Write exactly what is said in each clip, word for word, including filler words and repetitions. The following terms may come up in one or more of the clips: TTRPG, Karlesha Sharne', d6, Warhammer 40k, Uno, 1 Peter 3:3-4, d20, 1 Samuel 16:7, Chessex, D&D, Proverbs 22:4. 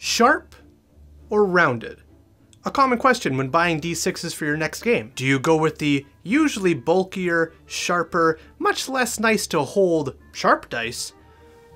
Sharp or rounded? A common question when buying D sixes for your next game. Do you go with the usually bulkier, sharper, much less nice to hold sharp dice,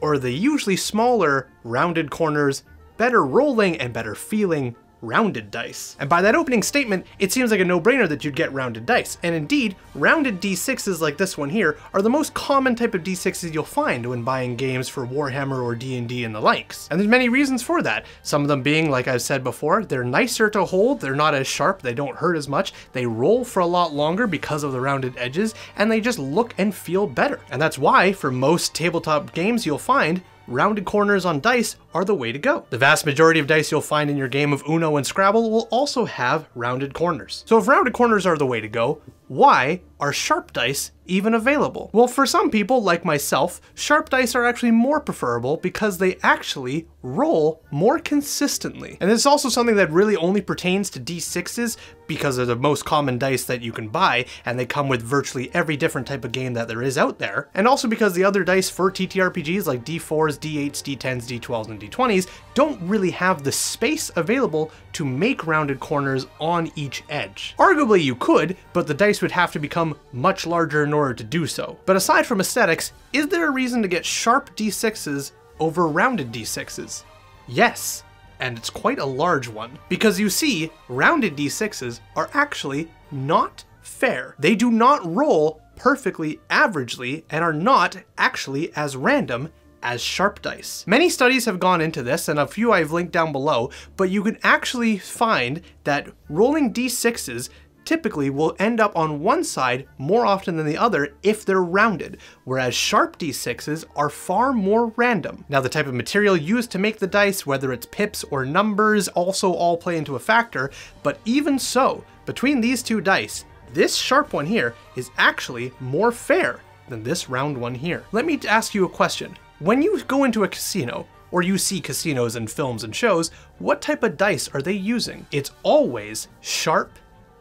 or the usually smaller, rounded corners, better rolling and better feeling rounded dice? And by that opening statement, it seems like a no-brainer that you'd get rounded dice. And indeed, rounded D sixes like this one here are the most common type of D sixes you'll find when buying games for Warhammer or D and D and the likes. And there's many reasons for that. Some of them being, like I've said before, they're nicer to hold, they're not as sharp, they don't hurt as much, they roll for a lot longer because of the rounded edges, and they just look and feel better. And that's why, for most tabletop games you'll find, rounded corners on dice are the way to go. The vast majority of dice you'll find in your game of Uno and Scrabble will also have rounded corners. So if rounded corners are the way to go, why are sharp dice even available? Well, for some people, like myself, sharp dice are actually more preferable because they actually roll more consistently. And this is also something that really only pertains to D sixes because they're the most common dice that you can buy, and they come with virtually every different type of game that there is out there. And also because the other dice for T T R P Gs like D fours, D eights, D tens, D twelves, and D twenties don't really have the space available to make rounded corners on each edge. Arguably you could, but the dice would have to become much larger in order to do so. But aside from aesthetics, is there a reason to get sharp D sixes over rounded D sixes? Yes, and it's quite a large one. Because you see, rounded D sixes are actually not fair. They do not roll perfectly averagely and are not actually as random as sharp dice. Many studies have gone into this, and a few I've linked down below, but you can actually find that rolling D sixes typically will end up on one side more often than the other if they're rounded, whereas sharp D sixes are far more random. Now, the type of material used to make the dice, whether it's pips or numbers, also all play into a factor, but even so, between these two dice, this sharp one here is actually more fair than this round one here. Let me ask you a question. When you go into a casino, or you see casinos in films and shows, what type of dice are they using? It's always sharp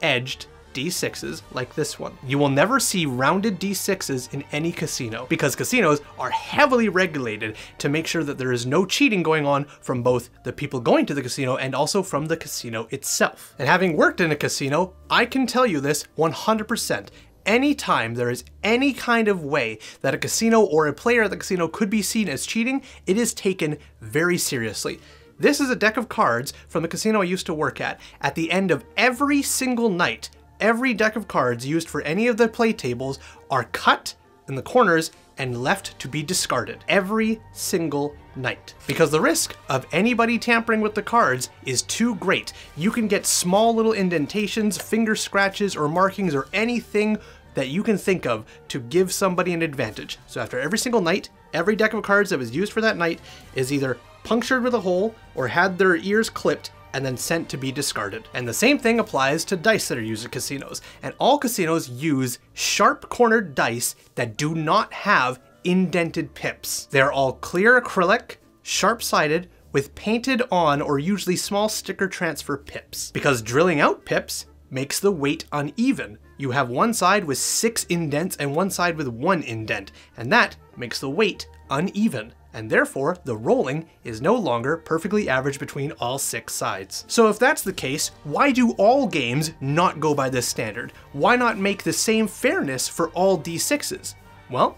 edged D sixes like this one. You will never see rounded D sixes in any casino because casinos are heavily regulated to make sure that there is no cheating going on from both the people going to the casino and also from the casino itself. And having worked in a casino, I can tell you this one hundred percent. Anytime there is any kind of way that a casino or a player at the casino could be seen as cheating, it is taken very seriously. This is a deck of cards from the casino I used to work at. At the end of every single night, every deck of cards used for any of the play tables are cut in the corners and left to be discarded every single night. Because the risk of anybody tampering with the cards is too great. You can get small little indentations, finger scratches, or markings, or anything that you can think of to give somebody an advantage. So after every single night, every deck of cards that was used for that night is either punctured with a hole or had their ears clipped and then sent to be discarded. And the same thing applies to dice that are used at casinos. And all casinos use sharp cornered dice that do not have indented pips. They're all clear acrylic, sharp-sided, with painted on or usually small sticker transfer pips. Because drilling out pips makes the weight uneven. You have one side with six indents and one side with one indent, and that makes the weight uneven. And therefore the rolling is no longer perfectly average between all six sides. So if that's the case, why do all games not go by this standard? Why not make the same fairness for all D sixes? Well,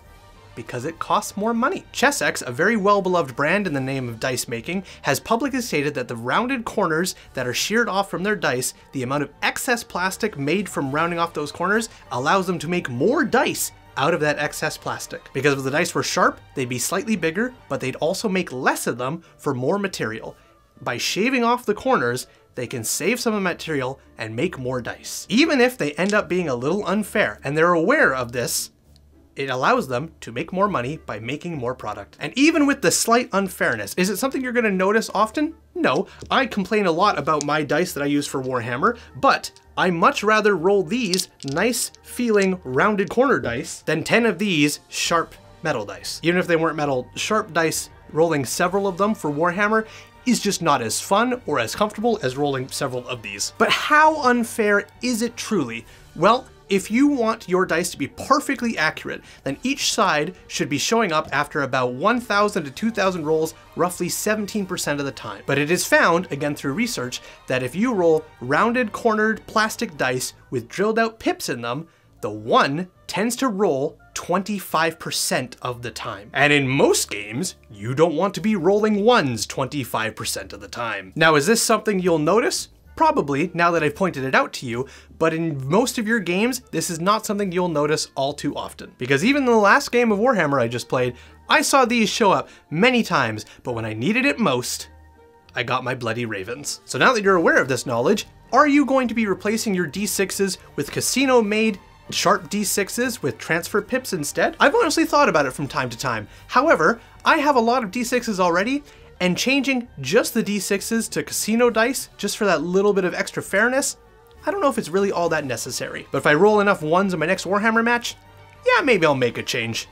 because it costs more money. Chessex, a very well-beloved brand in the name of dice making, has publicly stated that the rounded corners that are sheared off from their dice, the amount of excess plastic made from rounding off those corners allows them to make more dice out of that excess plastic. Because if the dice were sharp, they'd be slightly bigger, but they'd also make less of them for more material. By shaving off the corners, they can save some of the material and make more dice. Even if they end up being a little unfair, and they're aware of this, it allows them to make more money by making more product. And even with the slight unfairness, is it something you're gonna notice often? No, I complain a lot about my dice that I use for Warhammer, but I much rather roll these nice feeling rounded corner dice than ten of these sharp metal dice. Even if they weren't metal, sharp dice, rolling several of them for Warhammer is just not as fun or as comfortable as rolling several of these. But how unfair is it truly? Well, If you want your dice to be perfectly accurate, then each side should be showing up after about one thousand to two thousand rolls, roughly seventeen percent of the time. But it is found, again through research, that if you roll rounded, cornered plastic dice with drilled out pips in them, the one tends to roll twenty-five percent of the time. And in most games, you don't want to be rolling ones twenty-five percent of the time. Now, is this something you'll notice? Probably, now that I've pointed it out to you, but in most of your games, this is not something you'll notice all too often. Because even in the last game of Warhammer I just played, I saw these show up many times, but when I needed it most, I got my bloody ravens. So now that you're aware of this knowledge, are you going to be replacing your D sixes with casino-made sharp D sixes with transfer pips instead? I've honestly thought about it from time to time. However, I have a lot of D sixes already, and changing just the D sixes to casino dice, just for that little bit of extra fairness, I don't know if it's really all that necessary. But if I roll enough ones in my next Warhammer match, yeah, maybe I'll make a change.